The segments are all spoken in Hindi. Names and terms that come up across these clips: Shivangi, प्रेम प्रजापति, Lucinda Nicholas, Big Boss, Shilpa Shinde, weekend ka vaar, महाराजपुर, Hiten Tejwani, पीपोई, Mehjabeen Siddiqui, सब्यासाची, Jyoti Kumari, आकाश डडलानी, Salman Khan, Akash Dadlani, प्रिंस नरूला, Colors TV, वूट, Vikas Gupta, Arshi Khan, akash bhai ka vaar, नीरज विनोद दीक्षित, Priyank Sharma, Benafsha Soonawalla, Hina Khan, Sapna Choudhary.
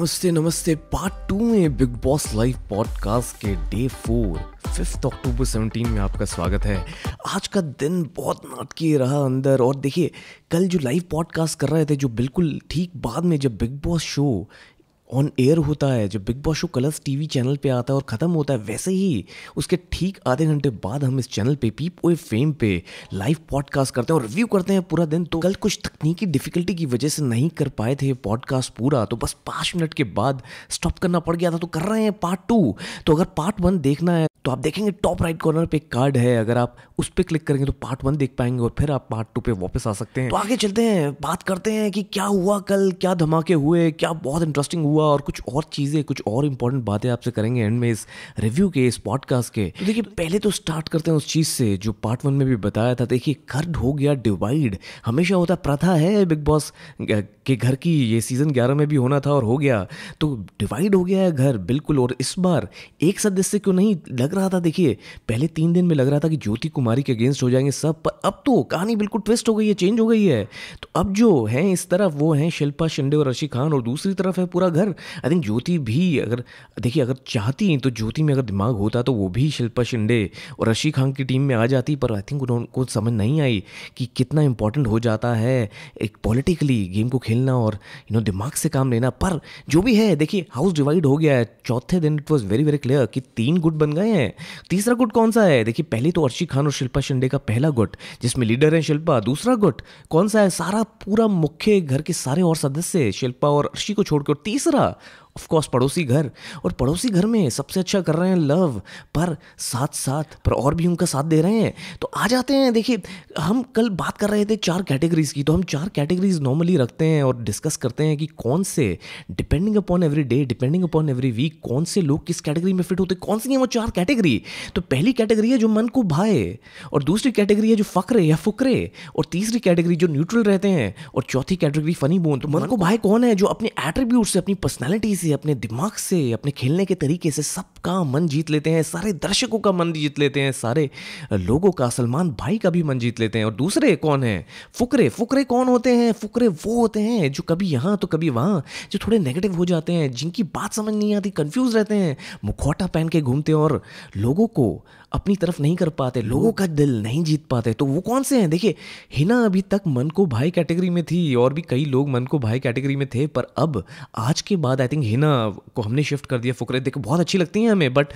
नमस्ते नमस्ते पार्ट 2 में बिग बॉस लाइव पॉडकास्ट के डे 4 5 अक्टूबर 2017 में आपका स्वागत है। आज का दिन बहुत नाटकीय रहा अंदर। और देखिए, कल जो लाइव पॉडकास्ट कर रहे थे, जो बिल्कुल ठीक बाद में जब Bigg Boss show on air होता है, जब Bigg Boss show Colors TV channel पे आता है और ख़त्म होता है, वैसे ही उसके ठीक आधे घंटे बाद हम इस चैनल पे पीपवे फेम पे लाइव पॉडकास्ट करते हैं और रिव्यू करते हैं पूरा दिन। तो कल कुछ तकनीकी डिफ़िकल्टी की वजह से नहीं कर पाए थे पॉडकास्ट पूरा, तो बस 5 मिनट के बाद स्टॉप करना पड़ गया था। तो कर रहे हैं पार्ट 2। तो अगर पार्ट 1 देखना है तो आप देखेंगे टॉप राइट कॉर्नर पे एक कार्ड है, अगर आप उस पर क्लिक करेंगे तो पार्ट 1 देख पाएंगे और फिर आप पार्ट 2 पे वापस आ सकते हैं। तो आगे चलते हैं, बात करते हैं कि क्या हुआ कल, क्या धमाके हुए, क्या बहुत इंटरेस्टिंग हुआ और कुछ और चीज़ें, कुछ और इंपॉर्टेंट बातें आपसे करेंगे एंड में इस रिव्यू के, इस पॉडकास्ट के। तो देखिए, पहले तो स्टार्ट करते हैं उस चीज़ से जो पार्ट 1 में भी बताया था। देखिए, घर हो गया डिवाइड। हमेशा होता, प्रथा है बिग बॉस के घर की, ये सीज़न 11 में भी होना था और हो गया। तो डिवाइड हो गया है घर बिल्कुल। और इस बार एक सदस्य क्यों नहीं रहा था। देखिए, पहले 3 दिन में लग रहा था कि ज्योति कुमारी के अगेंस्ट हो जाएंगे सब, पर अब तो कहानी बिल्कुल ट्विस्ट हो गई है, चेंज हो गई है। तो अब जो हैं इस तरफ वो हैं शिल्पा शिंदे और अर्शी खान, और दूसरी तरफ है पूरा घर। आई थिंक ज्योति भी अगर चाहती तो ज्योति में अगर दिमाग होता तो वो भी शिल्पा शिंदे और अर्शी खान की टीम में आ जाती, पर आई थिंक उनको समझ नहीं आई कि कितना इंपॉर्टेंट हो जाता है एक पॉलिटिकली गेम को खेलना और दिमाग से काम लेना। पर जो भी है, देखिए हाउस डिवाइड हो गया है। चौथे दिन it was very very clear कि 3 गुट बन गए। तीसरा गुट कौन सा है? देखिए, पहले तो अर्शी खान और शिल्पा शिंदे का पहला गुट जिसमें लीडर है शिल्पा। दूसरा गुट कौन सा है? सारा पूरा मुख्य घर के सारे और सदस्य शिल्पा और अर्शी को छोड़कर। तीसरा ऑफ कोर्स पड़ोसी घर, और पड़ोसी घर में सबसे अच्छा कर रहे हैं लव, पर साथ और भी उनका साथ दे रहे हैं। तो आ जाते हैं। देखिए, हम कल बात कर रहे थे 4 कैटेगरीज़ की, तो हम 4 कैटेगरीज़ नॉर्मली रखते हैं और डिस्कस करते हैं कि कौन से, depending upon every day, depending upon every week, कौन से लोग किस कैटेगरी में फिट होते, कौन सी हैं वो 4 कैटेगरी। तो पहली कैटेगरी है जो मन को भाए, और दूसरी कैटेगरी है जो फकरे या फुकरे, और तीसरी कैटेगरी जो न्यूट्रल रहते हैं, और चौथी कैटेगरी फनी बोन। तो मन को भाए कौन है? जो अपने एट्रीब्यूट से, अपनी पर्सनैलिटी से, अपने दिमाग से, अपने खेलने के तरीके से सबका मन जीत लेते हैं, सारे दर्शकों का मन जीत लेते हैं, सारे लोगों का, सलमान भाई का भी मन जीत लेते हैं। और दूसरे कौन है? फुकरे। फुकरे कौन होते हैं? फुकरे वो होते हैं जो कभी यहाँ तो कभी वहाँ, जो थोड़े नेगेटिव हो जाते हैं, जिनकी बात समझ नहीं आती, कंफ्यूज रहते हैं, मुखौटा पहन के घूमते हैं और लोगों को अपनी तरफ नहीं कर पाते, लोगों का दिल नहीं जीत पाते। तो वो कौन से हैं? देखिए, हिना अभी तक मन को भाई कैटेगरी में थी और भी कई लोग मन को भाई कैटेगरी में थे, पर अब आज के बाद आई थिंक हिना को हमने शिफ्ट कर दिया फुकरे। देखो, बहुत अच्छी लगती हैं हमें, बट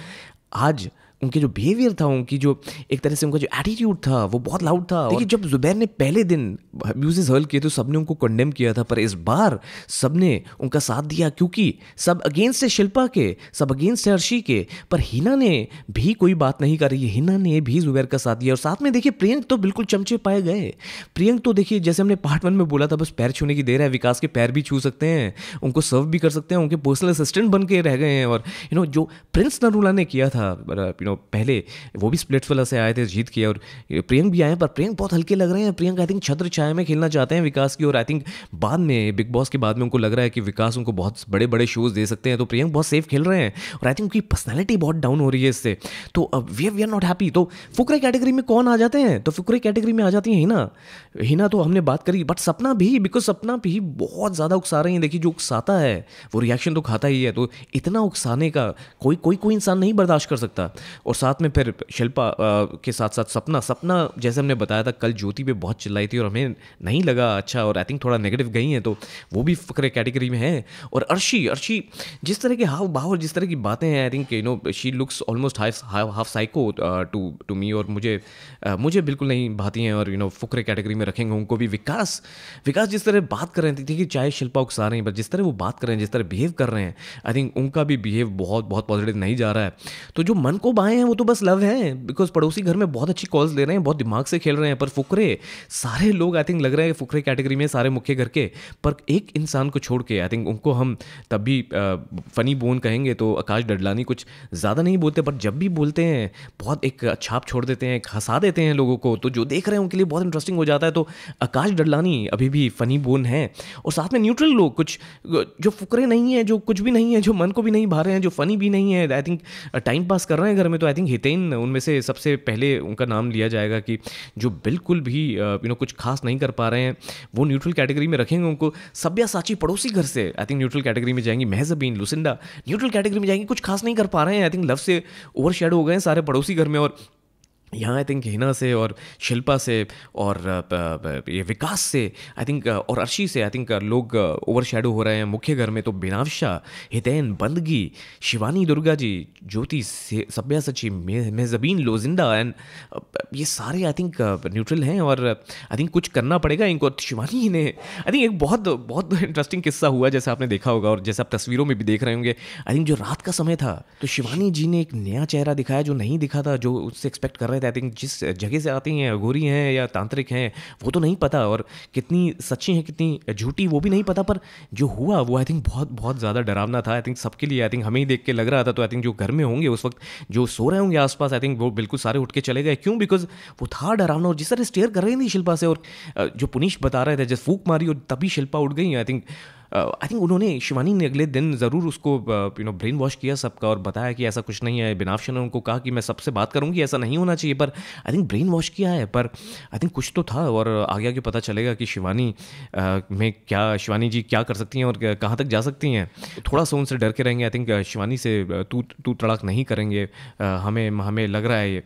आज उनके जो बिहेवियर था, उनकी जो एक तरह से उनका जो एटीट्यूड था वो बहुत लाउड था। देखिए, जब जुबैर ने पहले दिन अब्यूजेस हर्ल किए तो सबने उनको कंडेम किया था, पर इस बार सबने उनका साथ दिया क्योंकि सब अगेंस्ट है शिल्पा के, सब अगेंस्ट है अर्शी के, पर हिना ने भी कोई बात नहीं करी। हिना ने भी जुबैर का साथ दिया। और साथ में देखिए, प्रियंक तो बिल्कुल चमचे पाए गए। प्रियंक तो देखिए, जैसे हमने पार्ट 1 में बोला था, बस पैर छूने की देर है, विकास के पैर भी छू सकते हैं, उनको सर्व भी कर सकते हैं, उनके पर्सनल असिस्टेंट बन के रह गए हैं। और जो प्रिंस नरूला ने किया था, पहले वो भी स्प्लिट फिलर से आए थे, जीत किया, और प्रियंक भी आए, पर प्रियंक बहुत हल्के लग रहे हैं। प्रियंक आई थिंक छत्र छाया में खेलना चाहते हैं विकास की, और आई थिंक बाद में बिग बॉस के बाद में उनको लग रहा है कि विकास उनको बहुत बड़े बड़े शोज़ दे सकते हैं। तो प्रियंक बहुत सेफ खेल रहे हैं और आई थिंक उनकी पर्सनैलिटी बहुत डाउन हो रही है इससे। तो वी आर नॉट हैप्पी। तो फुकरे कैटेगरी में कौन आ जाते हैं? तो फुकरे कैटेगरी में आ जाती है हिना। हिना तो हमने बात करी, बट सपना भी, बिकॉज सपना भी बहुत ज़्यादा उकसा रही है। देखिए, जो उकसाता है वो रिएक्शन तो खाता ही है, तो इतना उकसाने का कोई इंसान नहीं बर्दाश्त कर सकता। और साथ में फिर शिल्पा के साथ सपना जैसे हमने बताया था कल, ज्योति पे बहुत चिल्लाई थी और हमें नहीं लगा अच्छा, और आई थिंक थोड़ा नेगेटिव गई हैं, तो वो भी फकरे कैटेगरी में है। और अर्शी जिस तरह के हाव भाव और जिस तरह की बातें हैं, I think she looks almost half psycho to me, और मुझे बिल्कुल नहीं भाती हैं, और फकरे कैटेगरी में रखेंगे उनको भी। विकास जिस तरह बात कर रहे थे, देखिए चाहे शिल्पा उकसा रही है, पर जिस तरह वो बात कर रहे हैं, जिस तरह बिहेव कर रहे हैं, आई थिंक उनका भी बिहेव बहुत बहुत पॉजिटिव नहीं जा रहा है। तो जो मन को बाएं हैं वो तो बस लव है, बिकॉज पड़ोसी घर में बहुत अच्छी कॉल्स ले रहे हैं, बहुत दिमाग से खेल रहे हैं, पर फुकरे सारे लोग आई थिंक लग रहे हैं फुकरे कैटेगरी में, सारे मुख्य घर के, पर एक इंसान को छोड़ के आई थिंक उनको हम तब भी फनी बोन कहेंगे। तो आकाश डडलानी कुछ ज़्यादा नहीं बोलते, पर जब भी बोलते हैं बहुत एक छाप छोड़ देते हैं, हंसा देते हैं लोगों को, तो जो देख रहे हैं उनके लिए बहुत इंटरेस्टिंग हो जाता है। तो आकाश डडलानी अभी भी फनी बोन है। और साथ में न्यूट्रल लोग, कुछ जो फुकरे नहीं है, जो कुछ भी नहीं है, जो मन को भी नहीं भा रहे हैं, जो फनी भी नहीं है, आई थिंक टाइम पास कर रहे हैं घर में, तो आई थिंक हितेन उनमें से सबसे पहले उनका नाम लिया जाएगा कि जो बिल्कुल भी कुछ खास नहीं कर पा रहे हैं वो न्यूट्रल कैटेगरी में रखेंगे उनको। सब्यासाची पड़ोसी घर से आई थिंक न्यूट्रल कैटेगरी में जाएंगी, मेहजबीन लुसिंडा न्यूट्रल कैटेगरी में जाएंगी, कुछ खास नहीं कर पा रहे हैं। आई थिंक लव से ओवरशैडो हो गए हैं सारे पड़ोसी घर में। और यहाँ आई थिंक हिना से और शिल्पा से और ये विकास से आई थिंक और अर्शी से आई थिंक लोग ओवरशैडो हो रहे हैं मुख्य घर में। तो बेनाफ्शा, हितेन, बंदगी, शिवानी, दुर्गा जी, ज्योति, सब्यासाची, मेहजबीन, लोजिंदा एंड ये सारे आई थिंक न्यूट्रल हैं और आई थिंक कुछ करना पड़ेगा इनको। शिवानी ने आई थिंक एक बहुत बहुत इंटरेस्टिंग किस्सा हुआ, जैसे आपने देखा होगा और जैसे आप तस्वीरों में भी देख रहे होंगे। आई थिंक जो रात का समय था तो शिवानी जी ने एक नया चेहरा दिखाया जो नहीं दिखा था, जो उससे एक्सपेक्ट कर रहे थे। आई थिंक जिस जगह से आती हैं, अघोरी हैं या तांत्रिक हैं वो तो नहीं पता, और कितनी सच्ची हैं कितनी झूठी वो भी नहीं पता, पर जो हुआ वो आई थिंक बहुत बहुत ज़्यादा डरावना था आई थिंक सबके लिए। आई थिंक हमें ही देख के लग रहा था। तो आई थिंक जो घर में होंगे उस वक्त, जो सो रहे होंगे आसपास, आई थिंक वो बिल्कुल सारे उठ के चले गए। क्यों? बिकॉज वो था डरावना। और जिस तरह स्टेयर कर रही थी शिल्पा से और जो पुनीत बता रहे थे, जैसे फूक मारी और तभी शिल्पा उठ गई। आई थिंक उन्होंने, शिवानी ने अगले दिन ज़रूर उसको ब्रेन वॉश किया सबका और बताया कि ऐसा कुछ नहीं है। बेनाफ्शा ने उनको कहा कि मैं सबसे बात करूंगी, ऐसा नहीं होना चाहिए, पर आई थिंक ब्रेन वॉश किया है। पर आई थिंक कुछ तो था और आगे आगे पता चलेगा कि शिवानी में क्या, शिवानी जी क्या कर सकती हैं और कहाँ तक जा सकती हैं। थोड़ा सा उनसे डर के रहेंगे आई थिंक, शिवानी से तू तड़ाक नहीं करेंगे, हमें लग रहा है ये।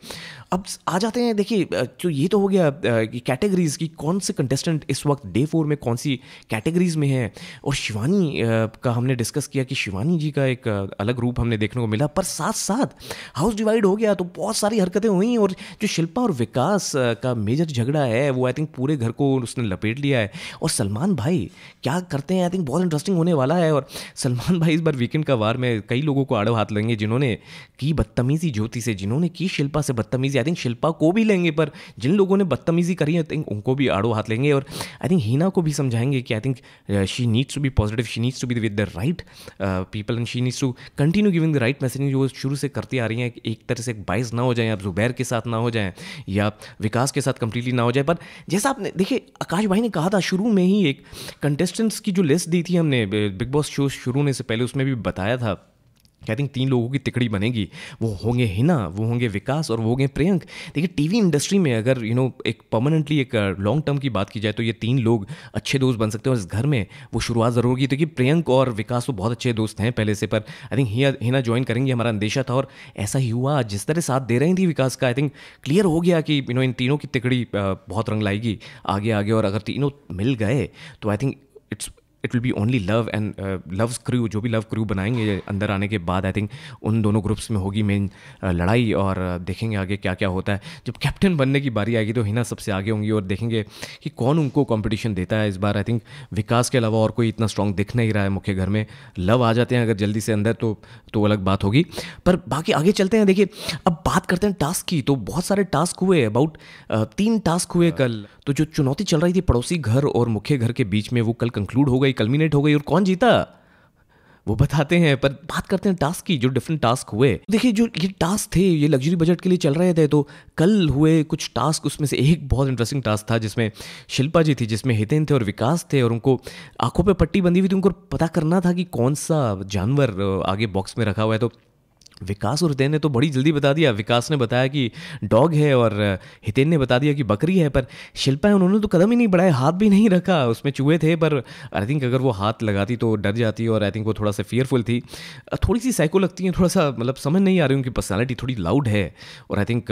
अब आ जाते हैं, देखिए तो ये तो हो गया कि कैटेगरीज़ की कौन से कंटेस्टेंट इस वक्त डे 4 में कौन सी कैटेगरीज़ में है। और शिवानी का हमने डिस्कस किया कि शिवानी जी का एक अलग रूप हमने देखने को मिला, पर साथ साथ हाउस डिवाइड हो गया तो बहुत सारी हरकतें हुई। और जो शिल्पा और विकास का मेजर झगड़ा है वो आई थिंक पूरे घर को उसने लपेट लिया है। और सलमान भाई क्या करते हैं आई थिंक बहुत इंटरेस्टिंग होने वाला है। और सलमान भाई इस बार वीकेंड का वार में कई लोगों को आड़े हाथ लेंगे जिन्होंने की बदतमीज़ी ज्योति से, जिन्होंने की शिल्पा से बदतमीज़ी। आई थिंक शिल्पा को भी लेंगे, पर जिन लोगों ने बदतमीज़ी करी है आई थिंक उनको भी आड़ो हाथ लेंगे। और आई थिंक हिना को भी समझाएंगे कि I think she needs to be positive, she needs to be with the right people and she needs to continue giving the right messaging जो शुरू से करती आ रही हैं। एक तरह से एक बाइस ना हो जाए, आप जुबैर के साथ ना हो जाएं या विकास के साथ कंप्लीटली ना हो जाए। पर जैसा आपने देखिए आकाश भाई ने कहा था शुरू में ही, एक कंटेस्टेंट्स की जो लिस्ट दी थी हमने बिग बॉस शो शुरू होने से पहले, उसमें भी बताया था आई थिंक 3 लोगों की तिकड़ी बनेगी। वो होंगे हिना, वो होंगे विकास और वो होंगे प्रियंक। देखिए टीवी इंडस्ट्री में अगर एक परमानेंटली एक लॉन्ग टर्म की बात की जाए तो ये 3 लोग अच्छे दोस्त बन सकते हैं और इस घर में वो शुरुआत ज़रूर होगी। तो कि प्रियंक और विकास तो बहुत अच्छे दोस्त हैं पहले से, पर आई थिंक हिना ज्वाइन करेंगी हमारा अंदेशा था और ऐसा ही हुआ। जिस तरह साथ दे रही थी विकास का, आई थिंक क्लियर हो गया कि इन तीनों की तिकड़ी बहुत रंग लाएगी आगे आगे। और अगर तीनों मिल गए तो I think it will be only love and love crew, जो भी लव क्रू बनाएंगे अंदर आने के बाद आई थिंक उन दोनों ग्रुप्स में होगी मेन लड़ाई। और देखेंगे आगे क्या क्या होता है। जब कैप्टन बनने की बारी आएगी तो हिना सबसे आगे होंगी और देखेंगे कि कौन उनको कंपटीशन देता है। इस बार आई थिंक विकास के अलावा और कोई इतना स्ट्रॉन्ग दिख नहीं रहा है मुख्य घर में। लव आ जाते हैं अगर जल्दी से अंदर तो अलग बात होगी, पर बाकी आगे चलते हैं। देखिए अब बात करते हैं टास्क की, तो बहुत सारे टास्क हुए, अबाउट 3 टास्क हुए कल। तो जो चुनौती चल रही थी पड़ोसी घर और मुख्य घर के बीच में, वो कल कंक्लूड हो गई, कल्मिनेट हो गई। और कौन जीता वो बताते हैं, पर बात करते हैं टास्क की, जो डिफरेंट टास्क हुए। देखिए जो ये टास्क थे ये लग्जरी बजट के लिए चल रहे थे, तो कल हुए कुछ टास्क, उसमें से एक बहुत इंटरेस्टिंग टास्क था जिसमें शिल्पा जी थी, जिसमें हितेन थे और विकास थे और उनको आंखों पे पट्टी बंधी हुई थी, उनको पता करना था कि कौन सा जानवर आगे बॉक्स में रखा हुआ है। तो विकास और हितेन ने तो बड़ी जल्दी बता दिया। विकास ने बताया कि डॉग है और हितेन ने बता दिया कि बकरी है, पर शिल्पा है उन्होंने तो कदम ही नहीं बढ़ाया, हाथ भी नहीं रखा। उसमें चूहे थे, पर आई थिंक अगर वो हाथ लगाती तो डर जाती और आई थिंक वो थोड़ा सा फियरफुल थी, थोड़ी सी साइको लगती है, थोड़ा सा मतलब समझ नहीं आ रही, उनकी पर्सनैलिटी थोड़ी लाउड है और आई थिंक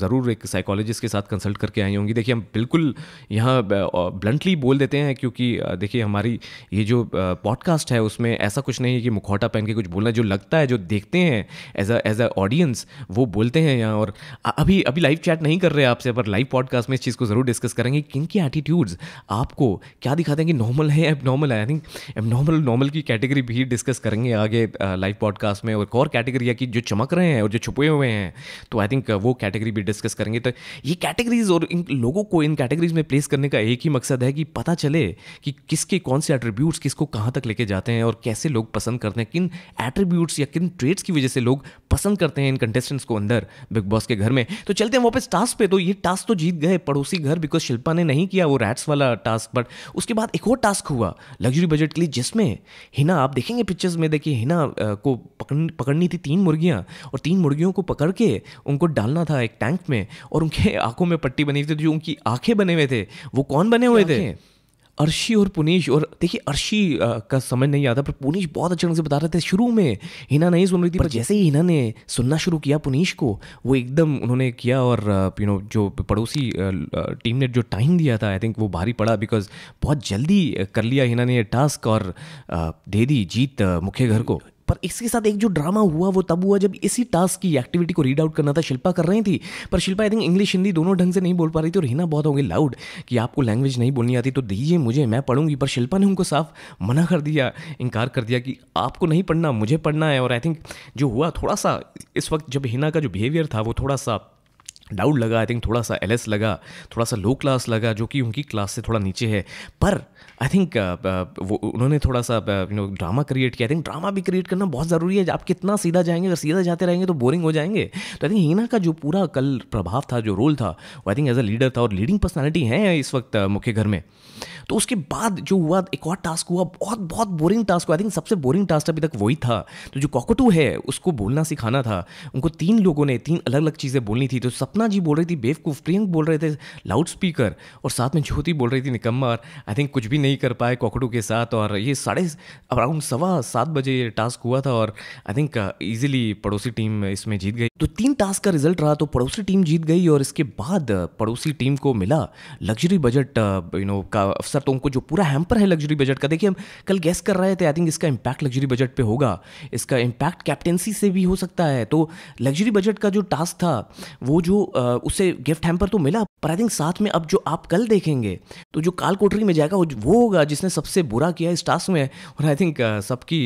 ज़रूर एक साइकोलॉजिस्ट के साथ कंसल्ट करके आई होंगी। देखिए हम बिल्कुल यहाँ ब्लंटली बोल देते हैं क्योंकि देखिए हमारी ये जो पॉडकास्ट है उसमें ऐसा कुछ नहीं है कि मुखौटा पहन के कुछ बोलना, जो लगता है जो देखते हैं एज अ ऑडियंस वो बोलते हैं यहाँ। और अभी अभी लाइव चैट नहीं कर रहे आपसे, पर लाइव पॉडकास्ट में इस चीज़ को ज़रूर डिस्कस करेंगे। किन की एटीट्यूड्स आपको क्या दिखाते हैं कि नॉर्मल है, एबनॉर्मल है। आई थिंक एबनॉर्मल की कैटेगरी भी डिस्कस करेंगे आगे लाइव पॉडकास्ट में। और एक और कैटेगरी है कि जो चमक रहे हैं और जो छुपे हुए हैं, तो आई थिंक वो कैटेगरी भी डिस्कस करेंगे। तो ये कैटेगरीज और इन लोगों को इन कैटेगरीज में प्लेस करने का एक ही मकसद है कि पता चले कि किसके कौन से एट्रीब्यूट्स किसको कहाँ तक लेके जाते हैं और कैसे लोग पसंद करते हैं, किन एट्रीब्यूट्स या किन ट्रेड्स की वजह से लोग पसंद करते हैं इन कंटेस्टेंट्स को अंदर बिग बॉस के घर में। तो चलते हैं वापस टास्क पे। तो ये टास्क तो जीत गए पड़ोसी घर, बिकॉज शिल्पा ने नहीं किया वो रैट्स वाला टास्क। बट उसके बाद एक और टास्क हुआ लग्जरी बजट के लिए, जिसमें हिना, आप देखेंगे पिक्चर्स में, देखिए हिना को पकड़नी थी 3 मुर्गियाँ, और 3 मुर्गियों को पकड़ के उनको डालना था एक टैंक में, और उनके आंखों में पट्टी बनी थी। जो उनकी आंखें बने हुए थे वो कौन बने हुए थे? अर्शी और पुनीश। और देखिए अर्शी का समझ नहीं आता, पर पुनीश बहुत अच्छे ढंग से बता रहे थे। शुरू में हिना नहीं सुन रही थी, पर जैसे ही हिना ने सुनना शुरू किया पुनीश को, वो एकदम उन्होंने किया। और यू नो जो पड़ोसी टीम ने जो टाइम दिया था, आई थिंक वो भारी पड़ा, बिकॉज बहुत जल्दी कर लिया हिना ने ये टास्क और दे दी जीत मुख्य घर को। पर इसके साथ एक जो ड्रामा हुआ वो तब हुआ जब इसी टास्क की एक्टिविटी को रीड आउट करना था, शिल्पा कर रही थी। पर Shilpa I think English Hindi दोनों ढंग से नहीं बोल पा रही थी, और हिना बहुत हो गई लाउड कि आपको लैंग्वेज नहीं बोलनी आती तो दीजिए मुझे, मैं पढ़ूंगी। पर शिल्पा ने उनको साफ मना कर दिया, इनकार कर दिया कि आपको नहीं पढ़ना, मुझे पढ़ना है। और आई थिंक जो हुआ थोड़ा सा इस वक्त जब हिना का जो बिहेवियर था वो थोड़ा सा डाउट लगा, आई थिंक थोड़ा सा एलएस लगा, थोड़ा सा लो क्लास लगा, जो कि उनकी क्लास से थोड़ा नीचे है। पर आई थिंक वो उन्होंने थोड़ा सा यू नो ड्रामा क्रिएट किया। आई थिंक ड्रामा भी क्रिएट करना बहुत ज़रूरी है। आप कितना सीधा जाएंगे, अगर सीधा जाते रहेंगे तो बोरिंग हो जाएंगे। तो आई थिंक हिना का जो पूरा कल प्रभाव था, जो रोल था, वो I think as a leader था, और लीडिंग पर्सनैलिटी है इस वक्त मुख्य घर में। तो उसके बाद जो हुआ एक और टास्क हुआ, बहुत बहुत बोरिंग टास्क हुआ। आई थिंक सबसे बोरिंग टास्क अभी तक वही था। तो जो कॉकटू है उसको बोलना सिखाना था, उनको 3 लोगों ने 3 अलग अलग चीज़ें बोलनी थी। तो सपना जी बोल रही थी बेवकूफ़, प्रियंक बोल रहे थे लाउड स्पीकर, और साथ में ज्योति बोल रही थी निकम्मा। और आई थिंक कुछ भी नहीं कर पाए कॉकटू के साथ। और ये अराउंड 7:15 बजे ये टास्क हुआ था, और आई थिंक ईजिली पड़ोसी टीम इसमें जीत गई। तो 3 टास्क का रिजल्ट रहा, तो पड़ोसी टीम जीत गई। और इसके बाद पड़ोसी टीम को मिला लग्जरी बजट यू नो का अवसर। तो उनको जो पूरा हैम्पर है लग्जरी बजट का, देखिए हम कल गेस कर रहे थे, आई थिंक इसका इम्पैक्ट लग्जरी बजट पे होगा, इसका इम्पैक्ट कैप्टेंसी से भी हो सकता है। तो लग्जरी बजट का जो टास्क था वो जो उसे गिफ्ट हैम्पर तो मिला, पर आई थिंक साथ में अब जो आप कल देखेंगे, तो जो काल कोठरी में जाएगा वो होगा जिसने सबसे बुरा किया इस टास्क में। और आई थिंक सबकी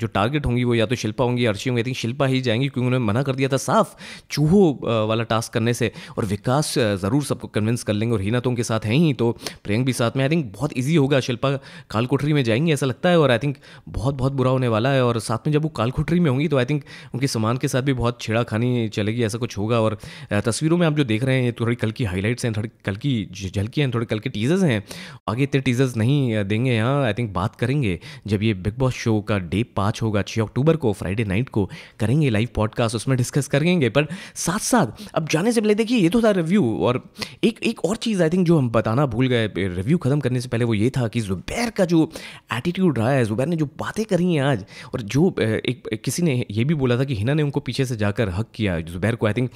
जो टारगेट होंगी वो या तो शिल्पा होंगी, अर्शी होंगी। आई थिंक शिल्पा ही जाएंगी, क्योंकि उन्होंने मना कर दिया था साफ चूहो वाला टास्क करने से। और विकास ज़रूर सबको कन्विंस कर लेंगे, और हिना तो उनके साथ हैं ही, तो प्रियंक भी साथ में। आई थिंक बहुत ईजी होगा, शिल्पा काल कोठरी में जाएंगी ऐसा लगता है, और आई थिंक बहुत बहुत बुरा होने वाला है। और साथ में जब वो काल कोठरी में होंगी तो आई थिंक उनके सामान के साथ भी बहुत छेड़ाखानी चलेगी, ऐसा कुछ होगा। और तस्वीरों में आप जो देख रहे हैं ये थोड़ी कल की हाईलाइट्स हैं, थोड़ी कल की झलकियाँ हैं, थोड़े कल के टीजर्स हैं। आगे इतने टीजर्स नहीं देंगे यहाँ, आई थिंक बात करेंगे जब ये बिग बॉस शो का डे 5 होगा, 6 अक्टूबर को, फ्राइडे नाइट को करेंगे लाइव पॉडकास्ट, उसमें डिस्कस करेंगे। पर साथ साथ अब जाने से पहले देखिए ये तो था रिव्यू, और एक और चीज़ आई थिंक जो हम बताना भूल गए रिव्यू ख़त्म करने से पहले, वो ये था कि जुबैर का जो एटीट्यूड रहा है, जुबैर ने जो बातें करी हैं आज, और जो एक किसी ने ये भी बोला था कि हिना ने उनको पीछे से जाकर हक किया जुबैर को। आई थिंक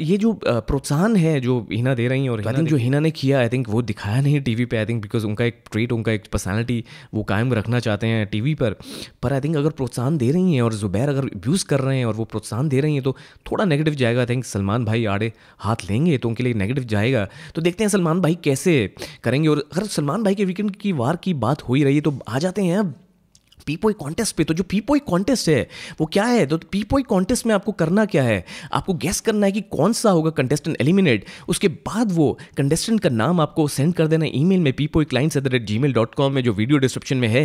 ये जो प्रोत्साहन है जो हिना दे रही हैं, और आई थिंक जो हिना ने किया आई थिंक वो दिखाया नहीं टीवी पे। आई थिंक बिकॉज उनका एक ट्रेट, उनका एक पर्सनैलिटी वो कायम रखना चाहते हैं टीवी पर आई थिंक अगर प्रोत्साहन दे रही हैं और जुबैर अगर अब्यूज़ कर रहे हैं और वो प्रोत्साहन दे रही हैं तो थोड़ा नेगेटिव जाएगा। आई थिंक सलमान भाई आड़े हाथ लेंगे तो उनके लिए नेगेटिव जाएगा। तो देखते हैं सलमान भाई कैसे करेंगे। और अगर सलमान भाई के वीकेंड की वार की बात हो ही रही है तो आ जाते हैं अब पीपोई कॉन्टेस्ट पे। तो जो पीपोई कॉन्टेस्ट है वो क्या है? तो पीपोई कॉन्टेस्ट में आपको करना क्या है, आपको गेस करना है कि कौन सा होगा कंटेस्टेंट एलिमिनेट। उसके बाद वो कंटेस्टेंट का नाम आपको सेंड कर देना ईमेल में peepoyeclients@gmail.com में, जो वीडियो डिस्क्रिप्शन में है।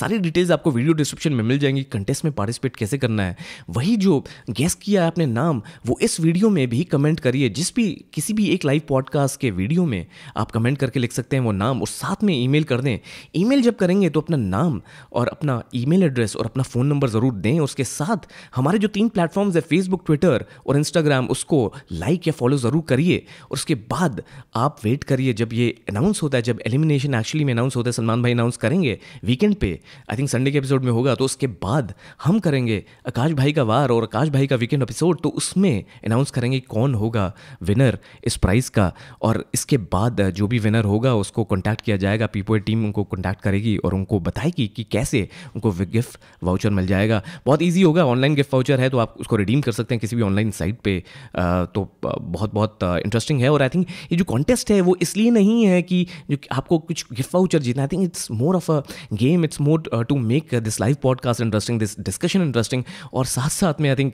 सारी डिटेल्स आपको वीडियो डिस्क्रिप्शन में मिल जाएंगी, कंटेस्ट में पार्टिसिपेट कैसे करना है। वही जो गेस किया है आपने नाम वो इस वीडियो में भी कमेंट करिए, जिस भी किसी भी एक लाइव पॉडकास्ट के वीडियो में आप कमेंट करके लिख सकते हैं वो नाम, और साथ में ईमेल कर दें। ईमेल जब करेंगे तो अपना नाम और अपना ईमेल एड्रेस और अपना फ़ोन नंबर ज़रूर दें। उसके साथ हमारे जो 3 प्लेटफॉर्म्स है फेसबुक, ट्विटर और इंस्टाग्राम, उसको लाइक या फॉलो ज़रूर करिए। और उसके बाद आप वेट करिए जब ये अनाउंस होता है, जब एलिमिनेशन एक्चुअली में अनाउंस होता है, सलमान भाई अनाउंस करेंगे वीकेंड पे, आई थिंक संडे के एपिसोड में होगा। तो उसके बाद हम करेंगे आकाश भाई का वार और आकाश भाई का वीकेंड एपिसोड, तो उसमें अनाउंस करेंगे कौन होगा विनर इस प्राइज़ का। और इसके बाद जो भी विनर होगा उसको कॉन्टैक्ट किया जाएगा, पीपल टीम उनको कॉन्टैक्ट करेगी और उनको बताएगी कि कैसे उनको गिफ्ट वाउचर मिल जाएगा। बहुत इजी होगा, ऑनलाइन गिफ्ट वाउचर है तो आप उसको रिडीम कर सकते हैं किसी भी ऑनलाइन साइट पे। तो बहुत बहुत इंटरेस्टिंग है। और आई थिंक ये जो कॉन्टेस्ट है वो इसलिए नहीं है कि जो आपको कुछ गिफ्ट वाउचर जीतना, I think it's more of a game, it's more to make this live podcast interesting, this discussion interesting. और साथ साथ में आई थिंक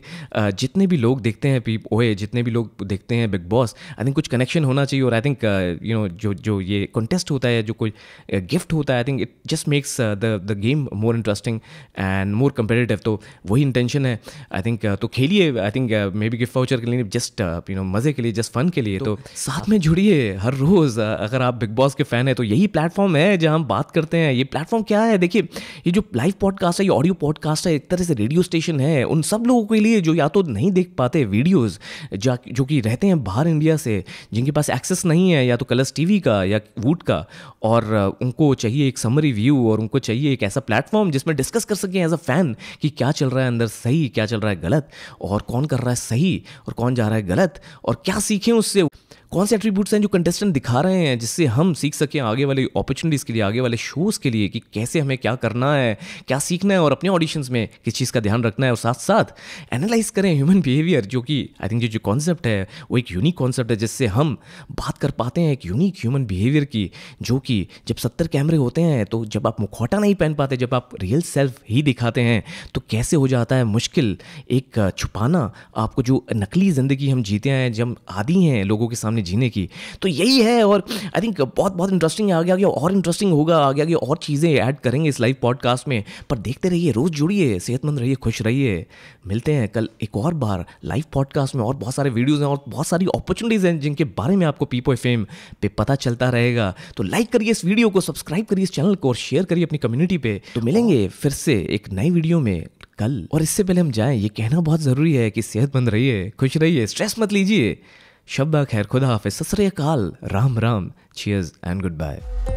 जितने भी लोग देखते हैं पीओए, जितने भी लोग देखते हैं बिग बॉस, आई थिंक कुछ कनेक्शन होना चाहिए। और आई थिंक यू नो जो ये कॉन्टेस्ट होता है, जो कोई गिफ्ट होता है, I think it just makes the game more interesting and more competitive. तो वही इंटेंशन है आई थिंक. तो खेलिए, I think maybe gift voucher के लिए जस्ट यू नो मज़े के लिए, जस्ट फन के लिए. तो साथ में जुड़िए हर रोज़. अगर आप बिग बॉस के फ़ैन हैं तो यही प्लेटफॉर्म है जहाँ हम बात करते हैं. ये प्लेटफॉर्म क्या है? देखिए, ये जो लाइव पॉडकास्ट है, ये ऑडियो पॉडकास्ट है, एक तरह से रेडियो स्टेशन है उन सब लोगों के लिए जो या तो नहीं देख पाते वीडियोज़, जो कि रहते हैं बाहर इंडिया से, जिनके पास एक्सेस नहीं है या तो कलर्स टीवी का या वूट का, और उनको चाहिए एक समरी व्यू और उनको चाहिए एक ऐसा प्लेटफॉर्म जिसमें डिस्कस कर सकें एज अ फ़ैन कि क्या चल रहा है अंदर सही, क्या चल रहा है गलत, और कौन कर रहा है सही और कौन जा रहा है गलत, और क्या सीखें उससे, कौन से एट्रीब्यूट्स हैं जो कंटेस्टेंट दिखा रहे हैं जिससे हम सीख सकें आगे वाले अपॉर्चुनिटीज़ के लिए, आगे वाले शोज़ के लिए कि कैसे हमें क्या करना है, क्या सीखना है और अपने ऑडिशंस में किस चीज़ का ध्यान रखना है. और साथ साथ एनालाइज करें ह्यूमन बिहेवियर, जो कि आई थिंक जो कॉन्सेप्ट है वो एक यूनिक कॉन्सेप्ट है जिससे हम बात कर पाते हैं एक यूनिक ह्यूमन बिहेवियर की, जो कि जब 70 कैमरे होते हैं तो जब आप मुखौटा नहीं पहन पाते, जब आप रियल सेल्फ ही दिखाते हैं तो कैसे हो जाता है मुश्किल एक छुपाना आपको जो नकली ज़िंदगी हम जीते हैं, जब आदी हैं लोगों के सामने जीने की. तो यही है और आई थिंक बहुत बहुत इंटरेस्टिंग है. आगे आगे और इंटरेस्टिंग होगा, आगे आगे और चीज़ें ऐड करेंगे इस लाइव पॉडकास्ट में. पर देखते रहिए, रोज़ जुड़िए, सेहतमंद रहिए, खुश रहिए. मिलते हैं कल एक और बार लाइव पॉडकास्ट में. और बहुत सारे वीडियोज़ हैं और बहुत सारी अपॉर्चुनिटीज़ हैं जिनके बारे में आपको पीपो एफएम पे पता चलता रहेगा. तो लाइक करिए इस वीडियो को, सब्सक्राइब करिए इस चैनल को और शेयर करिए अपनी कम्युनिटी पे. तो मिलेंगे फिर से एक नई वीडियो में कल. और इससे पहले हम जाएँ, ये कहना बहुत ज़रूरी है कि सेहतमंद रहिए, खुश रहिए, स्ट्रेस मत लीजिए. शब्बा खैर, खुदा हाफिज़, ससरे काल, Ram Ram, cheers and good bye.